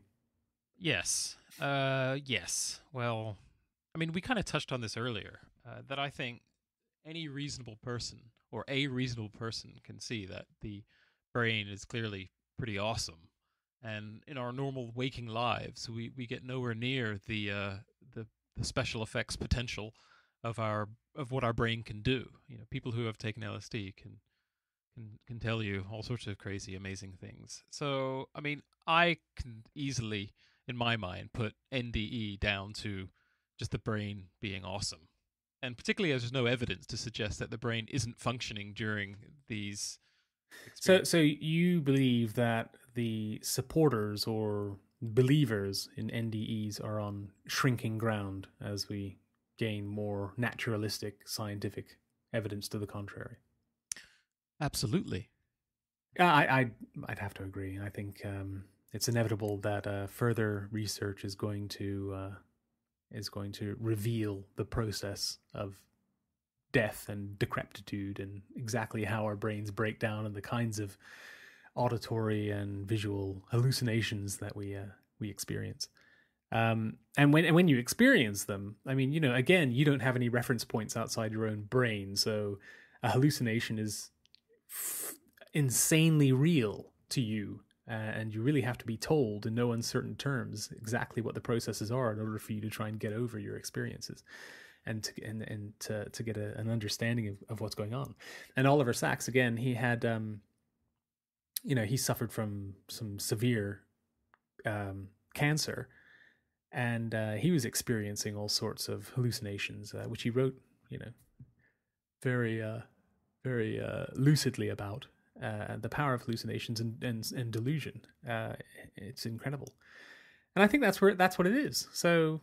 Yes. Uh, yes. Well, I mean, we kind of touched on this earlier, uh, that I think any reasonable person, or a reasonable person, can see that the brain is clearly pretty awesome, and in our normal waking lives, we we get nowhere near the uh, the, the special effects potential of our of what our brain can do. You know, people who have taken L S D can can can tell you all sorts of crazy, amazing things. So, I mean, I can easily, in my mind, put N D E down to just the brain being awesome. And particularly as there's no evidence to suggest that the brain isn't functioning during these experiences. So, so you believe that the supporters or believers in N D Es are on shrinking ground as we gain more naturalistic scientific evidence to the contrary? Absolutely. I, I'd, I'd have to agree. I think um, it's inevitable that uh, further research is going to... Uh, is going to reveal the process of death and decrepitude, and exactly how our brains break down, and the kinds of auditory and visual hallucinations that we uh, we experience. Um, and when and when you experience them, I mean, you know, again, you don't have any reference points outside your own brain, so a hallucination is f insanely real to you. Uh, and you really have to be told in no uncertain terms exactly what the processes are in order for you to try and get over your experiences, and to, and and to to get a, an understanding of, of what's going on. And Oliver Sacks, again, he had, um, you know, he suffered from some severe um, cancer, and uh, he was experiencing all sorts of hallucinations, uh, which he wrote, you know, very uh, very uh, lucidly about. Uh, the power of hallucinations and and, and delusion. Uh, it's incredible, and I think that's where that's what it is. So,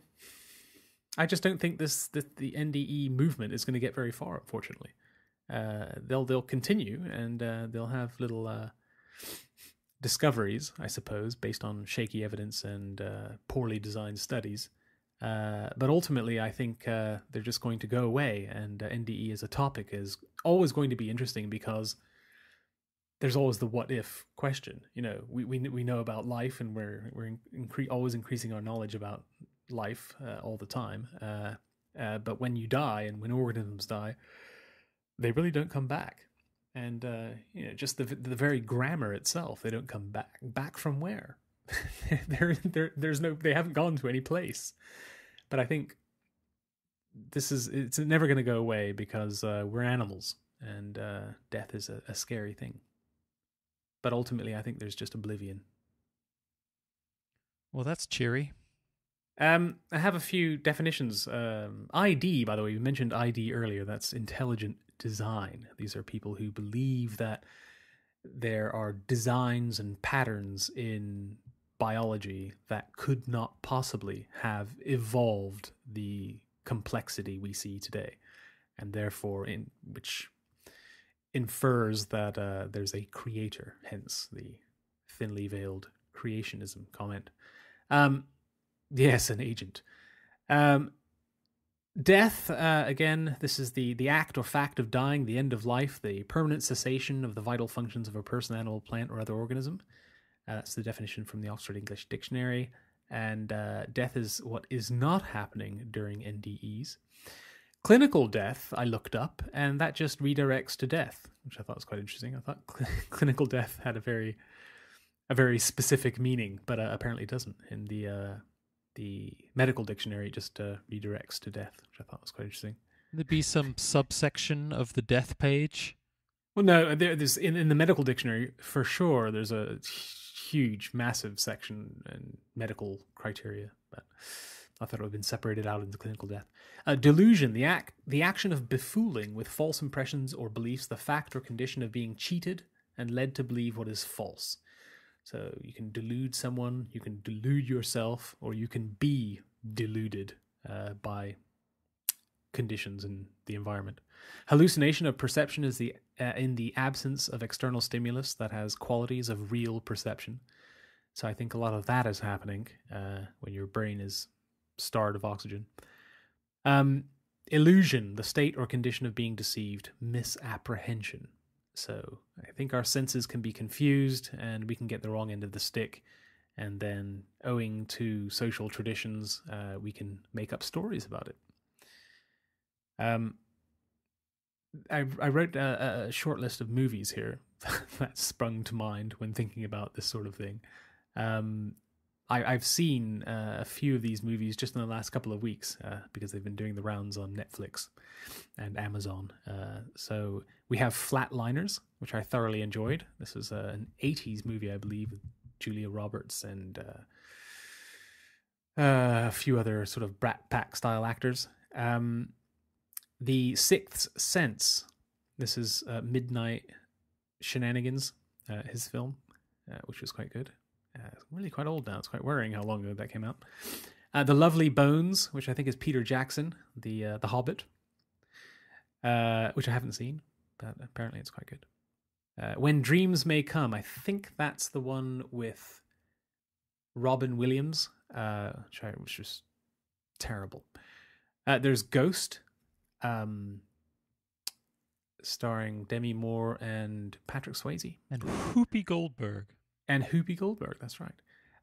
I just don't think this, this the N D E movement is going to get very far, unfortunately. Uh, they'll they'll continue, and uh, they'll have little uh, discoveries, I suppose, based on shaky evidence and uh, poorly designed studies. Uh, but ultimately, I think uh, they're just going to go away, and uh, N D E as a topic is always going to be interesting because there's always the what if question. You know, we we we know about life, and we're we're incre- always increasing our knowledge about life uh, all the time. Uh, uh, but when you die, and when organisms die, they really don't come back. And uh, you know, just the the very grammar itself, they don't come back. Back from where? there there there's no they haven't gone to any place. But I think this is it's never going to go away because uh, we're animals, and uh, death is a, a scary thing. But ultimately, I think there's just oblivion. Well, that's cheery. Um, I have a few definitions. Um, I D, by the way, you mentioned I D earlier. That's intelligent design. These are people who believe that there are designs and patterns in biology that could not possibly have evolved the complexity we see today, and therefore in which infers that uh, there's a creator, hence the thinly veiled creationism comment. Um, yes, an agent. Um, death, uh, again, this is the, the act or fact of dying, the end of life, the permanent cessation of the vital functions of a person, animal, plant, or other organism. Uh, that's the definition from the Oxford English Dictionary. And uh, death is what is not happening during N D Es. Clinical death, I looked up, and that just redirects to death, which I thought was quite interesting. I thought cl- clinical death had a very a very specific meaning, but uh, apparently it doesn't. In the uh, the medical dictionary, it just uh, redirects to death, which I thought was quite interesting. There'd be some subsection of the death page? Well, no, there, there's in, in the medical dictionary, for sure, there's a huge, massive section and medical criteria, but I thought it would have been separated out into clinical death. Uh, delusion, the act, the action of befooling with false impressions or beliefs, the fact or condition of being cheated and led to believe what is false. So you can delude someone, you can delude yourself, or you can be deluded uh, by conditions in the environment. Hallucination of perception is the uh, in the absence of external stimulus that has qualities of real perception. So I think a lot of that is happening uh, when your brain is starved of oxygen. Um, illusion, the state or condition of being deceived, misapprehension. So I think our senses can be confused and we can get the wrong end of the stick. And then owing to social traditions, uh, we can make up stories about it. Um, I, I wrote a, a short list of movies here that sprung to mind when thinking about this sort of thing. Um, I, I've seen uh, a few of these movies just in the last couple of weeks uh, because they've been doing the rounds on Netflix and Amazon. Uh, so we have Flatliners, which I thoroughly enjoyed. This is uh, an eighties movie, I believe, with Julia Roberts and uh, uh, a few other sort of Brat Pack style actors. Um, The Sixth Sense. This is uh, Midnight Shenanigans, uh, his film, uh, which was quite good. Uh, it's really quite old now. It's quite worrying how long ago that came out. Uh, The Lovely Bones, which I think is Peter Jackson, the uh, the Hobbit, uh, which I haven't seen, but apparently it's quite good. Uh, When Dreams May Come. I think that's the one with Robin Williams, uh, which was terrible. Uh, there's Ghost, um, starring Demi Moore and Patrick Swayze. And Whoopi Goldberg. And Whoopi Goldberg, that's right.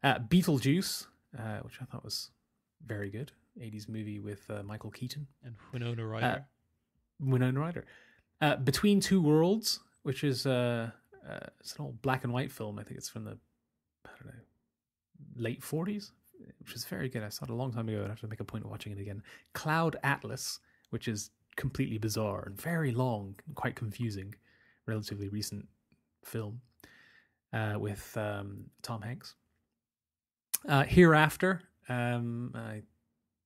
Uh, Beetlejuice, uh, which I thought was very good. eighties movie with uh, Michael Keaton. And Winona Ryder. Uh, Winona Ryder. Uh, Between Two Worlds, which is uh, uh, it's an old black and white film. I think it's from the, I don't know, late forties, which is very good. I saw it a long time ago. I'd have to make a point of watching it again. Cloud Atlas, which is completely bizarre and very long and quite confusing. Relatively recent film. Uh, with um, Tom Hanks. Uh, Hereafter, um, I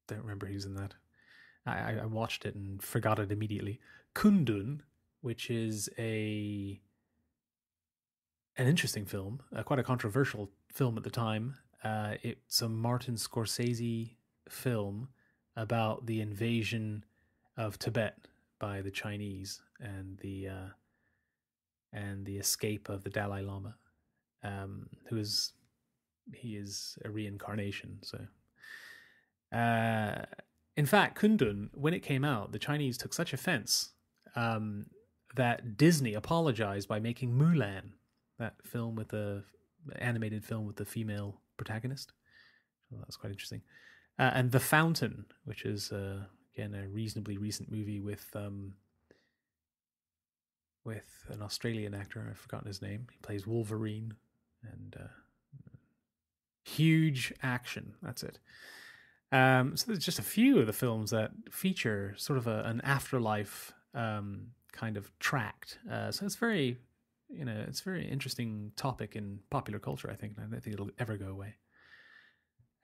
don't remember who's in that. I, I watched it and forgot it immediately. Kundun, which is a an interesting film, uh, quite a controversial film at the time. Uh, it's a Martin Scorsese film about the invasion of Tibet by the Chinese and the uh, and the escape of the Dalai Lama, um, who is he is a reincarnation. So, uh, in fact, Kundun, when it came out, the Chinese took such offense um, that Disney apologized by making Mulan, that film with the animated film with the female protagonist. So that's quite interesting. Uh, and The Fountain, which is, uh, again, a reasonably recent movie with um, with an Australian actor. I've forgotten his name. He plays Wolverine. And uh, huge action. That's it. Um, so there's just a few of the films that feature sort of a, an afterlife um, kind of tract. Uh, so it's very, you know, it's a very interesting topic in popular culture, I think. And I don't think it'll ever go away.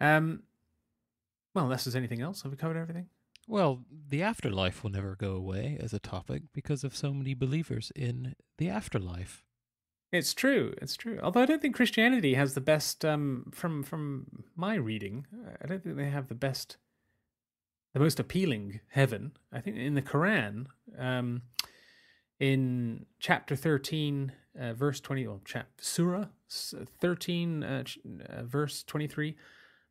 Um. Well, unless there's anything else, have we covered everything? Well, the afterlife will never go away as a topic because of so many believers in the afterlife. It's true, it's true. Although I don't think Christianity has the best, um, from from my reading, I don't think they have the best, the most appealing heaven. I think in the Quran, um, in chapter thirteen, uh, verse twenty, or chap Surah thirteen, uh, uh, verse twenty-three.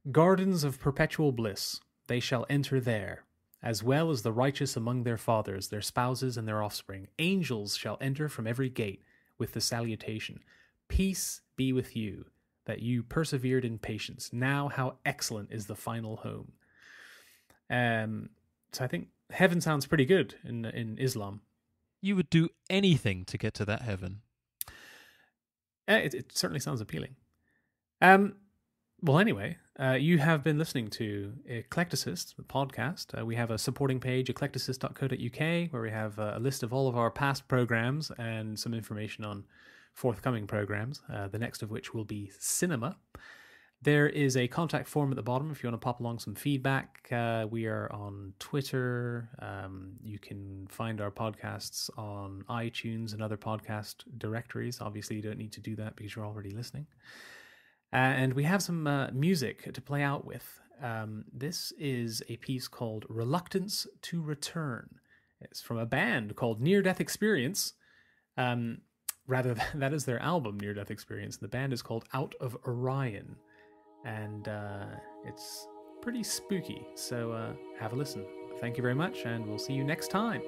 Gardens of perpetual bliss, they shall enter there, as well as the righteous among their fathers, their spouses, and their offspring. Angels shall enter from every gate with the salutation, peace be with you, that you persevered in patience. Now how excellent is the final home. Um, so I think heaven sounds pretty good in, in Islam. You would do anything to get to that heaven. Uh, it, it certainly sounds appealing. Um, well, anyway... Uh, you have been listening to Eclecticist, the podcast. Uh, we have a supporting page, eclecticist dot co dot U K, where we have uh, a list of all of our past programs and some information on forthcoming programs, uh, the next of which will be cinema. There is a contact form at the bottom if you want to pop along some feedback. Uh, we are on Twitter. Um, you can find our podcasts on iTunes and other podcast directories. Obviously, you don't need to do that because you're already listening. Uh, and we have some uh, music to play out with. Um, this is a piece called Reluctance to Return. It's from a band called Near Death Experience. Um, rather, that is their album, Near Death Experience. The band is called Out of Orion. And uh, it's pretty spooky. So uh, have a listen. Thank you very much, and we'll see you next time.